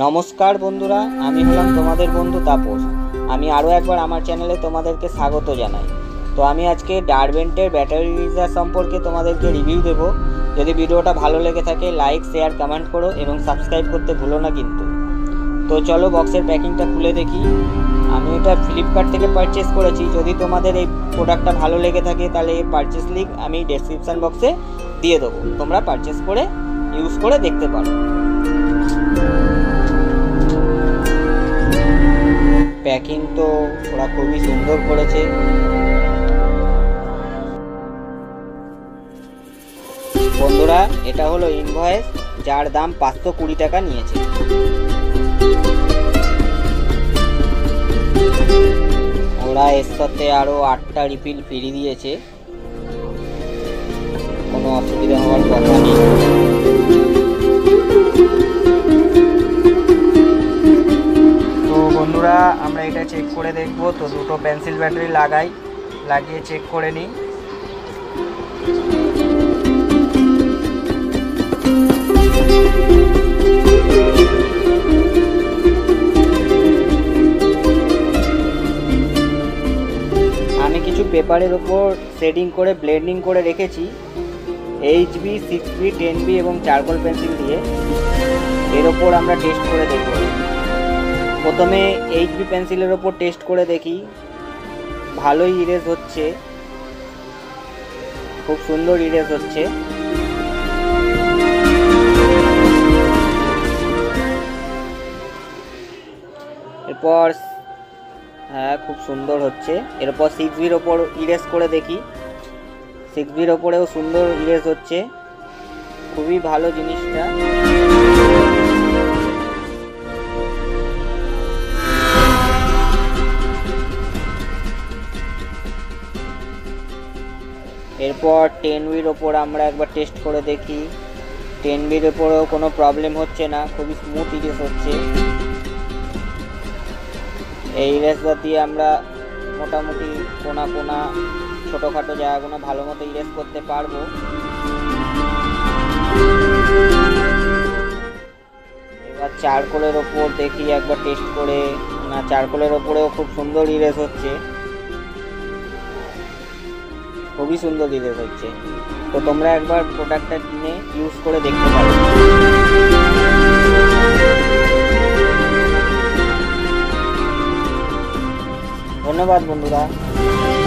नमस्कार बंधुरा आमी हलाम तोमादेर बंधु तापस आमी आरो एकबार आमार चैनेले तोमादेरके स्वागत जानाई। तो आमी आजके डारवेंटेर बैटारि रिचार्ज सम्पर्के तोमादेरके रिव्यू देब। यदि भिडियोटा भालो लेगे थाके लाइक शेयर कमेंट करो एबं सबस्क्राइब करते भूलो ना किन्तु। तो चलो बक्सेर पैकिंगटा खुले देखी। आमी एटा फ्लिपकार्ट थेके पार्चेस करेছি। यदि तोमादेर এই প্রোডাক্টটা ভালো লেগে থাকে তাহলে এই পারচেজ লিংক আমি ডেসক্রিপশন বক্সে দিয়ে দেব, তোমরা পারচেজ করে ইউজ করে দেখতে পারো। पैकिंग तो थोड़ा खूब ही सुंदर पड़े। बंधुरा एटा हलो इनवॉइस जार दाम 520 टाका नियेछे। ओरा एर साथे आरो 8टा रिफिल फ्री दिएछे, कोनो असुविधा होवार कथा नेई। বন্ধুরা আমরা এটা চেক করে দেখব। তো দুটো পেন্সিল ব্যাটারি লাগিয়ে চেক করে নিই। আমি কিছু পেপারের উপর শেডিং করে ব্লেন্ডিং করে রেখেছি এইচবি 6B 10B এবং চারকোল পেন্সিল দিয়ে। এর উপর আমরা টেস্ট করে দেখব। प्रथमे এইচবি পেন্সিলের ওপর টেস্ট করে দেখি, ভালোই ইরেজ হচ্ছে, খুব সুন্দর ইরেজ হচ্ছে। এরপর হ্যাঁ খুব সুন্দর হচ্ছে। এরপর 6Bর ওপর ইরেজ করে দেখি, 6Bর ওপরেও সুন্দর ইরেজ হচ্ছে, খুবই ভালো জিনিসটা। এরপর 10Bর ওপর আমরা একবার টেস্ট করে দেখি, 10Bর ওপরেও কোনো প্রবলেম হচ্ছে না, খুবই স্মুথ ইরেজ হচ্ছে। এই ইরেজটা দিয়ে আমরা মোটামুটি কোনা কোনা ছোটোখাটো জায়গাগুলো ভালো মতো ইরেজ করতে পারবো। এবার চারকোলের ওপর দেখি একবার টেস্ট করে, না চারকোলের ওপরেও খুব সুন্দর ইরেজ হচ্ছে, খুবই সুন্দর ইরেজ হচ্ছে। তো তোমরা একবার প্রোডাক্টটা কিনে ইউজ করে দেখতে পারো। ধন্যবাদ বন্ধুরা।